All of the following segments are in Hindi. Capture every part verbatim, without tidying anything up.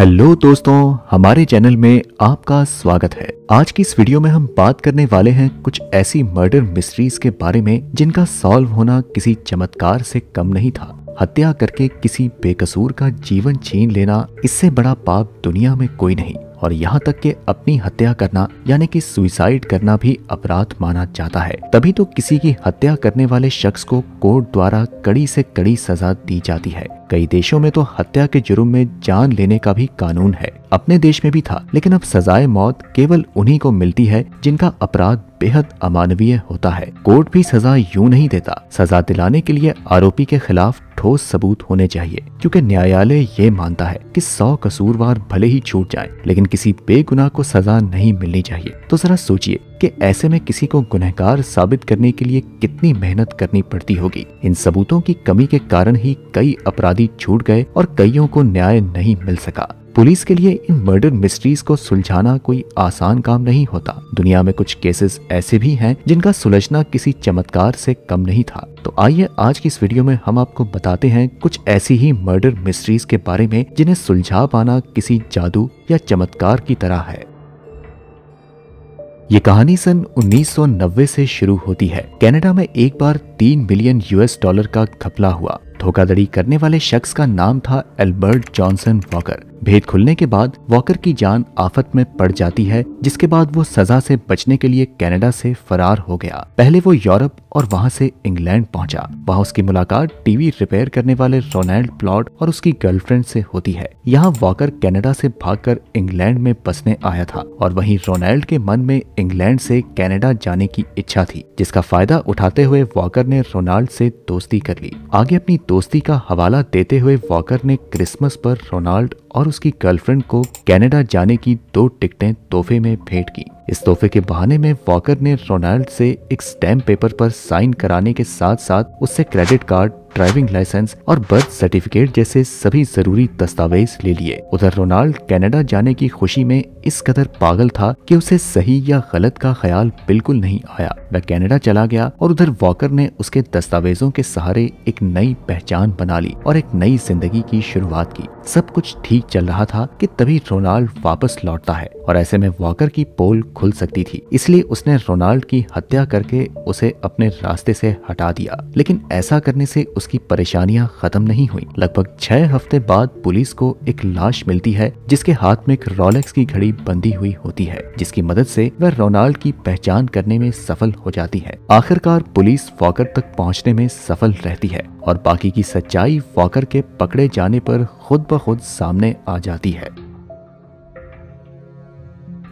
हेलो दोस्तों, हमारे चैनल में आपका स्वागत है। आज की इस वीडियो में हम बात करने वाले हैं कुछ ऐसी मर्डर मिस्ट्रीज के बारे में जिनका सॉल्व होना किसी चमत्कार से कम नहीं था। हत्या करके किसी बेकसूर का जीवन छीन लेना, इससे बड़ा पाप दुनिया में कोई नहीं, और यहाँ तक कि अपनी हत्या करना यानी कि सुसाइड करना भी अपराध माना जाता है। तभी तो किसी की हत्या करने वाले शख्स को कोर्ट द्वारा कड़ी से कड़ी सजा दी जाती है। कई देशों में तो हत्या के जुर्म में जान लेने का भी कानून है। अपने देश में भी था, लेकिन अब सजाए मौत केवल उन्हीं को मिलती है जिनका अपराध बेहद अमानवीय होता है। कोर्ट भी सजा यूं नहीं देता, सजा दिलाने के लिए आरोपी के खिलाफ ठोस सबूत होने चाहिए, क्योंकि न्यायालय ये मानता है कि सौ कसूरवार भले ही छूट जाए लेकिन किसी बेगुनाह को सजा नहीं मिलनी चाहिए। तो जरा सोचिए कि ऐसे में किसी को गुनहगार साबित करने के लिए कितनी मेहनत करनी पड़ती होगी। इन सबूतों की कमी के कारण ही कई अपराधी छूट गए और कईयों को न्याय नहीं मिल सका। पुलिस के लिए इन मर्डर मिस्ट्रीज को सुलझाना कोई आसान काम नहीं होता। दुनिया में कुछ केसेस ऐसे भी हैं जिनका सुलझना किसी चमत्कार से कम नहीं था। तो आइए आज की इस वीडियो में हम आपको बताते हैं कुछ ऐसी ही मर्डर मिस्ट्रीज के बारे में जिन्हें सुलझा पाना किसी जादू या चमत्कार की तरह है। ये कहानी सन उन्नीस सौ नब्बे से शुरू होती है। कनाडा में एक बार तीन मिलियन यूएस डॉलर का घपला हुआ। धोखाधड़ी करने वाले शख्स का नाम था एल्बर्ट जॉनसन वॉकर। भेद खुलने के बाद वॉकर की जान आफत में पड़ जाती है, जिसके बाद वो सजा से बचने के लिए कनाडा से फरार हो गया। पहले वो यूरोप और वहाँ से इंग्लैंड पहुँचा। वहाँ उसकी मुलाकात टीवी रिपेयर करने वाले रोनाल्ड प्लॉट और उसकी गर्लफ्रेंड से होती है। यहाँ वॉकर कनाडा से भागकर इंग्लैंड में बसने आया था और वहीं रोनाल्ड के मन में इंग्लैंड से कनाडा जाने की इच्छा थी, जिसका फायदा उठाते हुए वॉकर ने रोनाल्ड से दोस्ती कर ली। आगे अपनी दोस्ती का हवाला देते हुए वॉकर ने क्रिसमस पर रोनाल्ड और उसकी गर्लफ्रेंड को कनाडा जाने की दो टिकटें तोहफे में भेंट की। इस तोहफे के बहाने में वॉकर ने रोनाल्ड से एक स्टैम्प पेपर पर साइन कराने के साथ साथ उससे क्रेडिट कार्ड, ड्राइविंग लाइसेंस और बर्थ सर्टिफिकेट जैसे सभी जरूरी दस्तावेज ले लिए। उधर रोनाल्ड कनाडा जाने की खुशी में इस कदर पागल था कि उसे सही या गलत का ख्याल बिल्कुल नहीं आया। वह कनाडा चला गया और उधर वॉकर ने उसके दस्तावेजों के सहारे एक नई पहचान बना ली और एक नई जिंदगी की शुरुआत की। सब कुछ ठीक चल रहा था कि तभी रोनाल्ड वापस लौटता है और ऐसे में वॉकर की पोल खुल सकती थी, इसलिए उसने रोनाल्ड की हत्या करके उसे अपने रास्ते से हटा दिया। लेकिन ऐसा करने से उसकी परेशानियां खत्म नहीं हुई। लगभग छह हफ्ते बाद पुलिस को एक लाश मिलती है जिसके हाथ में एक रोलेक्स की घड़ी बंधी हुई होती है, जिसकी मदद से वह रोनाल्ड की पहचान करने में सफल हो जाती है। आखिरकार पुलिस वॉकर तक पहुंचने में सफल रहती है और बाकी की सच्चाई वॉकर के पकड़े जाने पर खुद ब खुद सामने आ जाती है।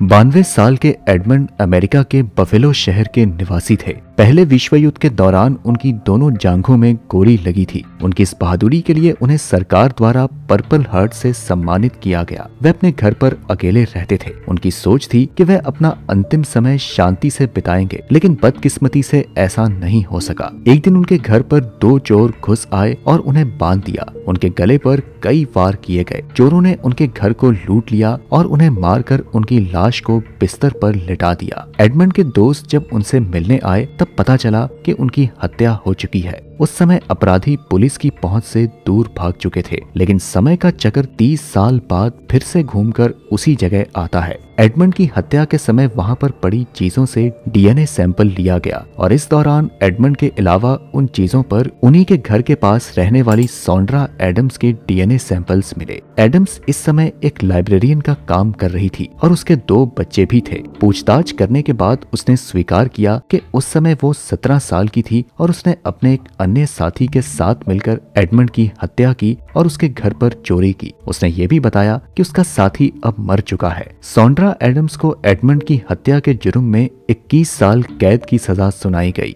बानवे साल के एडमंड अमेरिका के बफेलो शहर के निवासी थे। पहले विश्व युद्ध के दौरान उनकी दोनों जांघों में गोली लगी थी। उनकी इस बहादुरी के लिए उन्हें सरकार द्वारा पर्पल हार्ट से सम्मानित किया गया। वे अपने घर पर अकेले रहते थे। उनकी सोच थी कि वह अपना अंतिम समय शांति से बिताएंगे, लेकिन बदकिस्मती से ऐसा नहीं हो सका। एक दिन उनके घर पर दो चोर घुस आए और उन्हें बांध दिया। उनके गले पर कई वार किए गए। चोरों ने उनके घर को लूट लिया और उन्हें मारकर उनकी लाश को बिस्तर पर लिटा दिया। एडमंड के दोस्त जब उनसे मिलने आए तब पता चला कि उनकी हत्या हो चुकी है। उस समय अपराधी पुलिस की पहुंच से दूर भाग चुके थे, लेकिन समय का चक्कर तीस साल बाद फिर से घूमकर उसी जगह आता है। एडमंड की हत्या के समय वहां पर पड़ी चीजों से डीएनए सैंपल लिया गया और इस दौरान एडमंड के अलावा उन चीजों पर उन्हीं के घर के पास रहने वाली सैंड्रा एडम्स के डीएनए सैंपल्स मिले। एडम्स इस समय एक लाइब्रेरियन का काम कर रही थी और उसके दो बच्चे भी थे। पूछताछ करने के बाद उसने स्वीकार किया कि उस समय वो सत्रह साल की थी और उसने अपने एक अन्य साथी के साथ मिलकर एडमंड की हत्या की और उसके घर पर चोरी की। उसने ये भी बताया कि उसका साथी अब मर चुका है। सैंड्रा एडम्स को एडमंड की हत्या के जुर्म में इक्कीस साल कैद की सजा सुनाई गई।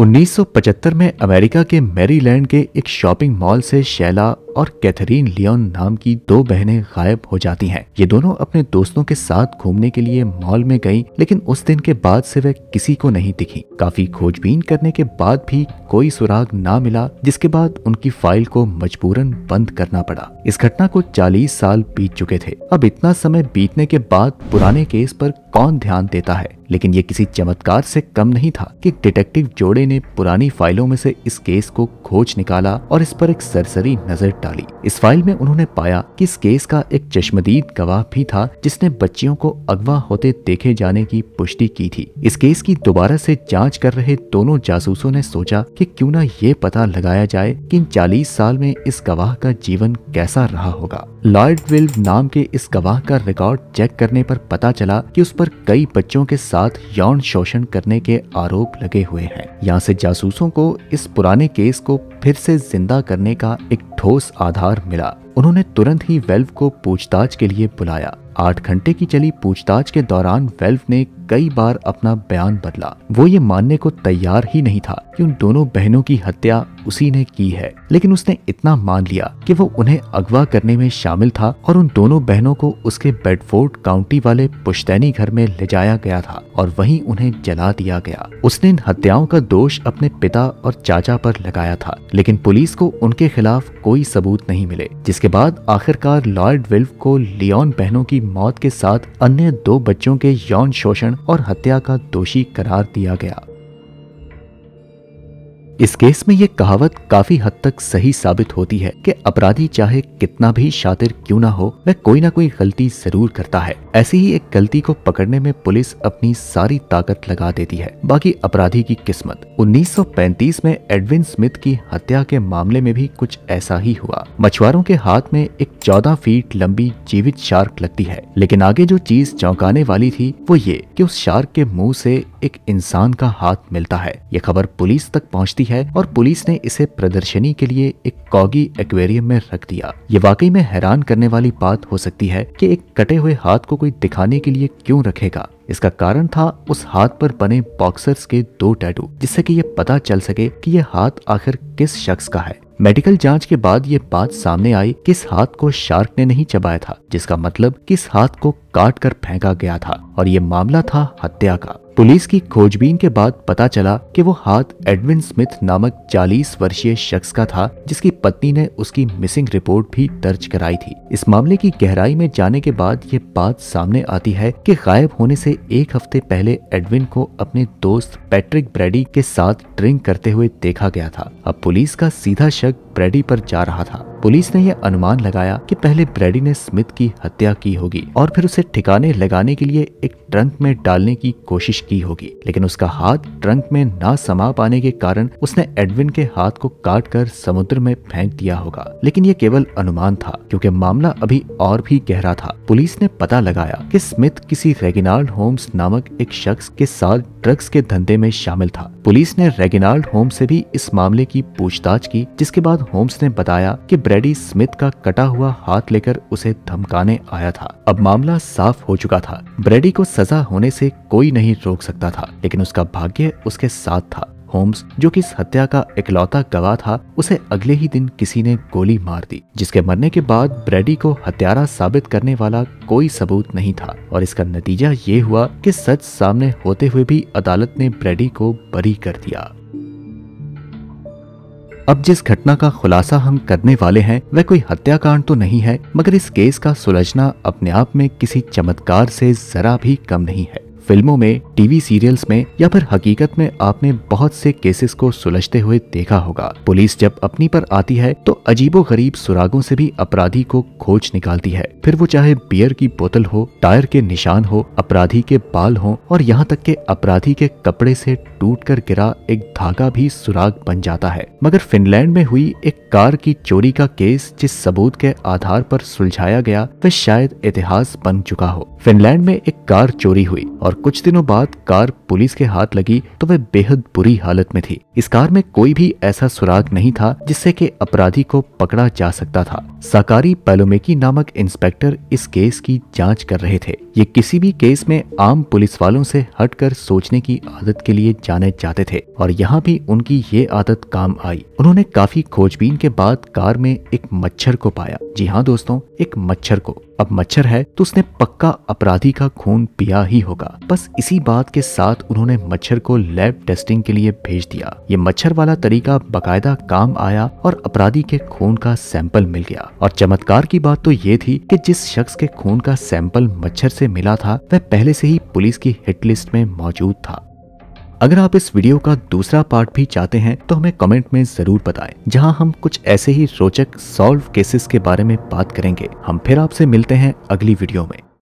उन्नीस सौ पचहत्तर में अमेरिका के मैरीलैंड के एक शॉपिंग मॉल से शैला और कैथरीन लियोन नाम की दो बहनें गायब हो जाती हैं। ये दोनों अपने दोस्तों के साथ घूमने के लिए मॉल में गईं, लेकिन उस दिन के बाद से वह किसी को नहीं दिखीं। काफी खोजबीन करने के बाद भी कोई सुराग ना मिला, जिसके बाद उनकी फाइल को मजबूरन बंद करना पड़ा। इस घटना को चालीस साल बीत चुके थे। अब इतना समय बीतने के बाद पुराने केस पर कौन ध्यान देता है, लेकिन ये किसी चमत्कार से कम नहीं था कि डिटेक्टिव जोड़े ने पुरानी फाइलों में से इस केस को खोज निकाला और इस पर एक सरसरी नजर डाली। इस फाइल में उन्होंने पाया कि इस केस का एक चश्मदीद गवाह भी था जिसने बच्चियों को अगवा होते देखे जाने की पुष्टि की थी। इस केस की दोबारा से जांच कर रहे दोनों जासूसों ने सोचा कि क्यों ना ये पता लगाया जाए कि इन चालीस साल में इस गवाह का जीवन कैसा रहा होगा। लॉयड वेल्च नाम के इस गवाह का रिकॉर्ड चेक करने पर पता चला कि उस पर कई बच्चों के साथ यौन शोषण करने के आरोप लगे हुए हैं। यहाँ से जासूसों को इस पुराने केस को फिर से जिंदा करने का एक ठोस आधार मिला। उन्होंने तुरंत ही वेल्च को पूछताछ के लिए बुलाया। आठ घंटे की चली पूछताछ के दौरान वेल्च ने कई बार अपना बयान बदला। वो ये मानने को तैयार ही नहीं था कि उन दोनों बहनों की हत्या उसी ने की है, लेकिन उसने इतना मान लिया कि वो उन्हें अगवा करने में शामिल था और उन दोनों बहनों को उसके बेडफोर्ड काउंटी वाले पुश्तैनी घर में ले जाया गया था और वहीं उन्हें जला दिया गया। उसने इन हत्याओं का दोष अपने पिता और चाचा पर लगाया था, लेकिन पुलिस को उनके खिलाफ कोई सबूत नहीं मिले, जिसके बाद आखिरकार लॉयड वेल्च को लियोन बहनों की मौत के साथ अन्य दो बच्चों के यौन शोषण और हत्या का दोषी करार दिया गया। इस केस में ये कहावत काफी हद तक सही साबित होती है कि अपराधी चाहे कितना भी शातिर क्यों ना हो, वह कोई ना कोई गलती जरूर करता है। ऐसी ही एक गलती को पकड़ने में पुलिस अपनी सारी ताकत लगा देती है, बाकी अपराधी की किस्मत। उन्नीस सौ पैंतीस में एडविन स्मिथ की हत्या के मामले में भी कुछ ऐसा ही हुआ। मछुआरों के हाथ में एक चौदह फीट लंबी जीवित शार्क लगती है, लेकिन आगे जो चीज चौंकाने वाली थी वो ये कि उस शार्क के मुँह से एक इंसान का हाथ मिलता है। ये खबर पुलिस तक पहुँचती है और पुलिस ने इसे प्रदर्शनी के लिए एक कॉगी एक्वेरियम में रख दिया। ये वाकई में हैरान करने वाली बात हो सकती है कि एक कटे हुए हाथ को कोई दिखाने के लिए क्यों रखेगा। इसका कारण था उस हाथ पर बने बॉक्सर्स के दो टैटू, जिससे कि ये पता चल सके कि ये हाथ आखिर किस शख्स का है। मेडिकल जांच के बाद ये बात सामने आई कि इस हाथ को शार्क ने नहीं चबाया था, जिसका मतलब कि इस हाथ को काट कर फेंका गया था और ये मामला था हत्या का। पुलिस की खोजबीन के बाद पता चला कि वो हाथ एडविन स्मिथ नामक चालीस वर्षीय शख्स का था, जिसकी पत्नी ने उसकी मिसिंग रिपोर्ट भी दर्ज कराई थी। इस मामले की गहराई में जाने के बाद ये बात सामने आती है कि गायब होने से एक हफ्ते पहले एडविन को अपने दोस्त पैट्रिक ब्रैडी के साथ ड्रिंक करते हुए देखा गया था। अब पुलिस का सीधा शक ब्रैडी पर जा रहा था। पुलिस ने यह अनुमान लगाया कि पहले ब्रैडी ने स्मिथ की हत्या की होगी और फिर उसे ठिकाने लगाने के लिए एक ट्रंक में डालने की कोशिश की होगी, लेकिन उसका हाथ ट्रंक में ना समा पाने के कारण उसने एडविन के हाथ को काटकर समुद्र में फेंक दिया होगा। लेकिन यह केवल अनुमान था, क्योंकि मामला अभी और भी गहरा था। पुलिस ने पता लगाया कि स्मिथ किसी रेगिनाल्ड होम्स नामक एक शख्स के साथ ड्रग्स के धंधे में शामिल था। पुलिस ने रेगिनाल्ड होम्स से भी इस मामले की पूछताछ की, जिसके बाद होम्स ने बताया कि ब्रैडी स्मिथ का कटा हुआ हाथ लेकर उसे धमकाने आया था। अब मामला साफ हो चुका था। ब्रैडी को सजा होने से कोई नहीं रोक सकता था, लेकिन उसका भाग्य उसके साथ था। होम्स, जो कि इस हत्या का इकलौता गवाह था, उसे अगले ही दिन किसी ने गोली मार दी, जिसके मरने के बाद ब्रैडी को हत्यारा साबित करने वाला कोई सबूत नहीं था और इसका नतीजा ये हुआ कि सच सामने होते हुए भी अदालत ने ब्रैडी को बरी कर दिया। अब जिस घटना का खुलासा हम करने वाले हैं वह कोई हत्याकांड तो नहीं है, मगर इस केस का सुलझना अपने आप में किसी चमत्कार से जरा भी कम नहीं है। फिल्मों में, टीवी सीरियल्स में या फिर हकीकत में आपने बहुत से केसेस को सुलझते हुए देखा होगा। पुलिस जब अपनी पर आती है तो अजीबोगरीब सुरागों से भी अपराधी को खोज निकालती है। फिर वो चाहे बियर की बोतल हो, टायर के निशान हो, अपराधी के बाल हो और यहाँ तक के अपराधी के कपड़े से टूटकर गिरा एक धागा भी सुराग बन जाता है। मगर फिनलैंड में हुई एक कार की चोरी का केस जिस सबूत के आधार पर सुलझाया गया वह शायद इतिहास बन चुका हो। फिनलैंड में एक कार चोरी हुई और कुछ दिनों बाद कार पुलिस के हाथ लगी तो वह बेहद बुरी हालत में थी। इस कार में कोई भी ऐसा सुराग नहीं था जिससे कि अपराधी को पकड़ा जा सकता था। साकारी पैलोमेकी नामक इंस्पेक्टर इस केस की जांच कर रहे थे। ये किसी भी केस में आम पुलिस वालों से हटकर सोचने की आदत के लिए जाने जाते थे और यहाँ भी उनकी ये आदत काम आई। उन्होंने काफी खोजबीन के बाद कार में एक मच्छर को पाया। जी हाँ दोस्तों, एक मच्छर को। अब मच्छर है तो उसने पक्का अपराधी का खून पिया ही होगा। बस इसी बात के साथ उन्होंने मच्छर को लैब टेस्टिंग के लिए भेज दिया। ये मच्छर वाला तरीका बकायदा काम आया और अपराधी के खून का सैंपल मिल गया। और चमत्कार की बात तो ये थी कि जिस शख्स के खून का सैंपल मच्छर से मिला था वह पहले से ही पुलिस की हिट लिस्ट में मौजूद था। अगर आप इस वीडियो का दूसरा पार्ट भी चाहते हैं तो हमें कमेंट में जरूर बताएं, जहां हम कुछ ऐसे ही रोचक सॉल्व केसेस के बारे में बात करेंगे। हम फिर आपसे मिलते हैं अगली वीडियो में।